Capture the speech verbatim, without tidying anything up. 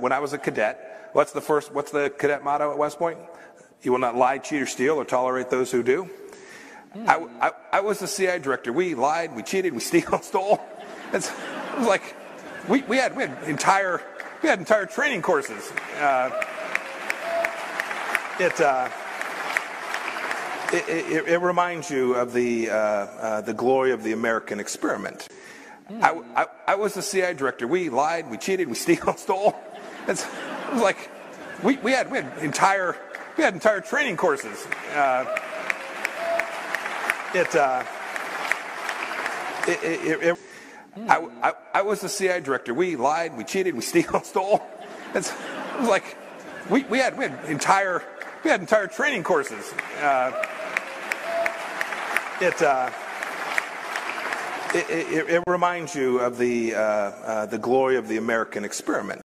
When I was a cadet, what's the first, what's the cadet motto at West Point? You will not lie, cheat, or steal, or tolerate those who do. Mm. I, I, I was the C I A director. We lied, we cheated, we steal, stole. It's, it was like we, we had we had entire we had entire training courses. Uh, it, uh, it, it it reminds you of the uh, uh, the glory of the American experiment. Mm. I, I, I was the C I A director. We lied, we cheated, we steal, stole. It's, it was like we, we had we had entire we had entire training courses. Uh, it, uh, it it it. I, I I was the C I A director. We lied, we cheated, we steal, stole. It's, it was like we we had we had entire we had entire training courses. Uh, it. Uh, It, it, it reminds you of the, uh, uh, the glory of the American experiment.